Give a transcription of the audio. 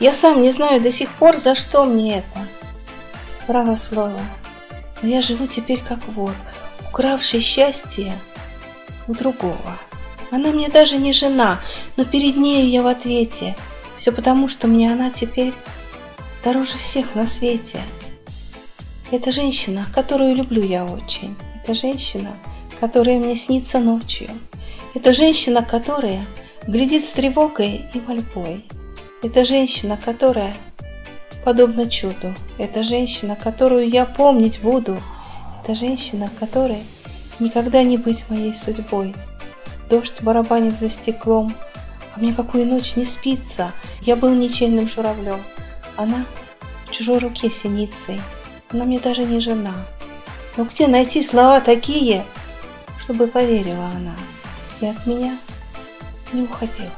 Я сам не знаю до сих пор, за что мне это. Право слово. Но я живу теперь как вор, укравший счастье у другого. Она мне даже не жена, но перед нею я в ответе. Все потому, что мне она теперь дороже всех на свете. Это женщина, которую люблю я очень. Это женщина, которая мне снится ночью. Это женщина, которая глядит с тревогой и мольбой. Это женщина, которая подобна чуду. Это женщина, которую я помнить буду. Это женщина, которой никогда не быть моей судьбой. Дождь барабанит за стеклом, а мне какую ночь не спится. Я был ничейным журавлем, она в чужой руке синицей. Она мне даже не жена. Но где найти слова такие, чтобы поверила она и от меня не уходила?